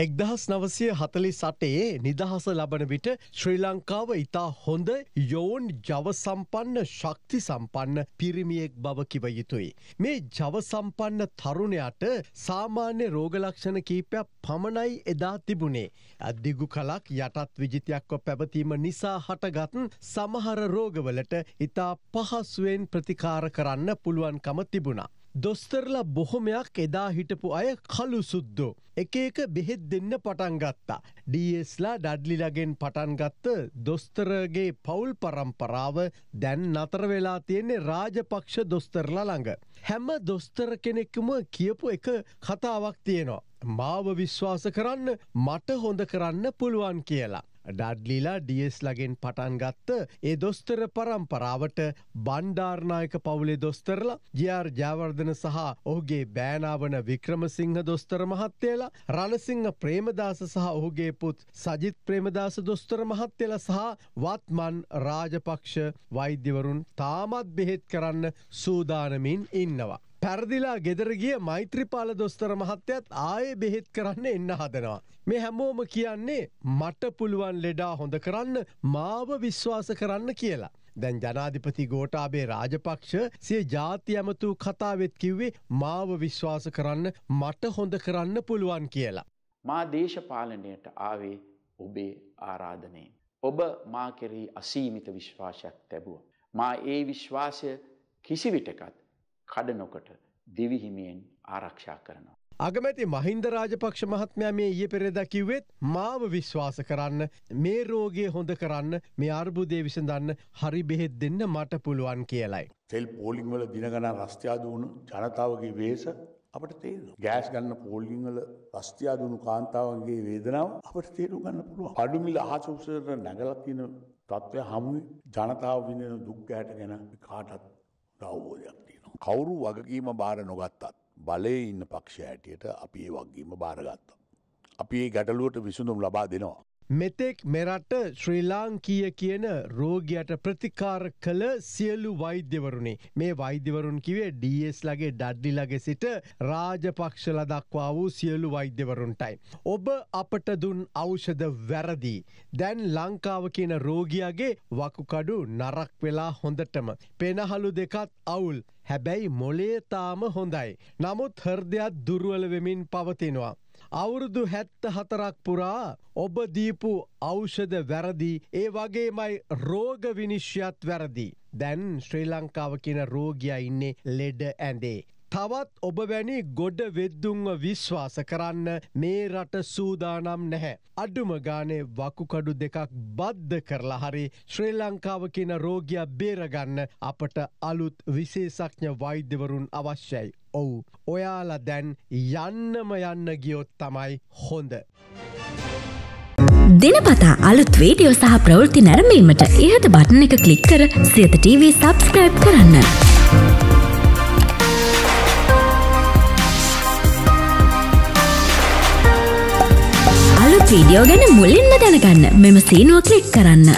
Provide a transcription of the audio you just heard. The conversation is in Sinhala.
1948 නිදහස ලබන විට ශ්‍රී ලංකාව ඉතා හොඳ යෝන් ජව සම්පන්න ශක්ති සම්පන්න පිරිමියෙක් බව කිව යුතුයි. මේ ජව සම්පන්න තරුණයාට සාමාන්‍ය රෝග ලක්ෂණ කීපයක් පමණයි එදා තිබුණේ. අධිගු කලක් යටත් විජිතයක්ව පැවතීම නිසා හටගත් සමහර රෝගවලට ඉතා පහසුවෙන් ප්‍රතිකාර කරන්න පුළුවන්කම තිබුණා. දොස්තරලා බොහොමයක් එදා හිටපු අය කළු සුද්දෝ. එක එක බෙහෙත් දෙන්න පටන් ගත්තා. ඩීඑස්ලා ඩඩ්ලිලාගෙන් පටන් ගත්ත දොස්තරගේ පවුල් පරම්පරාව දැන් නතර වෙලා තියෙන්නේ රාජපක්ෂ දොස්තරලා ළඟ. හැම දොස්තර කෙනෙක්ම කියපු එක කතාවක් තියෙනවා. මාව විශ්වාස කරන්න මට හොඳ කරන්න පුළුවන් කියලා. ඩඩ්ලිලා ඩීඑස්ලාගෙන් පටන් ගත්ත ඒ දොස්තර පරම්පරාවට බණ්ඩාරනායක පවුලේ දොස්තරලා ජී.ආර්. ජයවර්ධන සහ ඔහුගේ බෑනාවන වික්‍රමසිංහ දොස්තර මහත්තයලා රණසිංහ ප්‍රේමදාස සහ ඔහුගේ පුත් සජිත් ප්‍රේමදාස දොස්තර මහත්තයලා සහ වත්මන් රාජපක්ෂ වෛද්‍යවරුන් තාමත් බෙහෙත් කරන්න සූදානමින් ඉන්නවා. පැරදිලා ගෙදරගිය මෛත්‍රීපාල දොස්තර මහත්තයත් ආයේ බෙහෙත් කරන්න එන්න හදනවා. මේ හැමෝම කියන්නේ මට පුළුවන් ලෙඩා හොඳ කරන්න මාව විශ්වාස කරන්න කියලා. දැන් ජනාධිපති ගෝඨාභය රාජපක්ෂ සිය ජාති ඇමතු කතාවෙත් කිව්වේ මාව විශ්වාස කරන්න මට හොඳ කරන්න පුළුවන් කියලා. මා දේශපාලනයට ආවේ ඔබේ ආරාධනයෙන්. ඔබ මා කෙරෙහි අසීමිත විශ්වාසයක් තැබුවා. මා ඒ විශ්වාසය කිසිවිටකත් කඩනොකට දිවිහිමියෙන් ආරක්ෂා කරනවා. අගමැති මහින්ද රාජපක්ෂ මහත්මයා මේ ඊයේ පෙරේදා කිව්වෙත් මාව විශ්වාස කරන්න, මේ රෝගය හොඳ කරන්න, මේ අර්බුදය විසඳන්න හරි බෙහෙත් දෙන්න මට පුළුවන් කියලයි. සෙල් පෝලිං වල දින ගණන් රස්තියාදු වුණු ජනතාවගේ වේස අපට තේරෙනවා. ගෑස් ගන්න පෝලිං වල රස්තියාදු වුණු කාන්තාවන්ගේ වේදනාව අපට තේරුම් ගන්න පුළුවන්. අඩු මිල අහස උසට නැගලා තියෙන තත්ත්වය හමුවේ ජනතාව විඳින දුක් ගැට ගැන කාටත් අවබෝධයක් තියෙනවා. කවුරු වගකීම බාර නොගත්තත් බලයේ ඉන්න පක්ෂය හැටියට අපි ඒ වගකීම බාරගත්තා. අපි ඒ ගැටලුවට විසඳුම් ලබා දෙනවා. මෙතෙක් මෙරට ශ්‍රී ලාංකීය කියන රෝගියට ප්‍රතිකාර කළ සියලු වෛද්‍යවරුනි. මේ වෛද්‍යවරුන් කිවේ ඩීඑස්ලාගේ ඩඩ්ලිලාගේ සිට රාජපක්ෂලා දක්වා වූ සියලු වෛද්‍යවරුන්ටයි. ඔබ අපට දුන් ඖෂධ වැරදි. දැන් ලංකාව කියන රෝගියාගේ වකුකඩු නරක් වෙලා හොඳටම. පෙනහලු දෙකත් අවුල්. හැබැයි මොළය තාම හොඳයි. නමුත් හෘදයත් දුර්වල වෙමින් පවතිනවා. අවුරුදු 74ක් පුරා ඔබ දීපු ඖෂධ වැරදි, ඒ වගේමයි රෝග විනිශ්චයත් වැරදි. දැන් ශ්‍රී ලංකාව කියන රෝගියා ඉන්නේ ලෙඩ ඇඳේ. තවත් ඔබ වැනි ගොඩ වෙද්දුන්ව විශ්වාස කරන්න මේ රට සූදානම් නැහැ. අඩුම ගානේ වකුකඩු දෙකක් බද්ධ කරලා හරි ශ්‍රී ලංකාව කියන රෝගියා බේරගන්න අපට අලුත් විශේෂඥ වෛද්‍යවරුන් අවශ්‍යයි. ඔව්, ඔයාලා දැන් යන්නම යන්න ගියොත් තමයි හොඳ. දිනපතා අලුත් වීඩියෝ සහ ප්‍රවෘත්ති නැරඹීමට ඉහත බටන් එක ක්ලික් කර සියත TV subscribe කරන්න. වීඩියෝ ගැන මුලින්ම දැනගන්න මෙම සීනුව ක්ලික් කරන්න.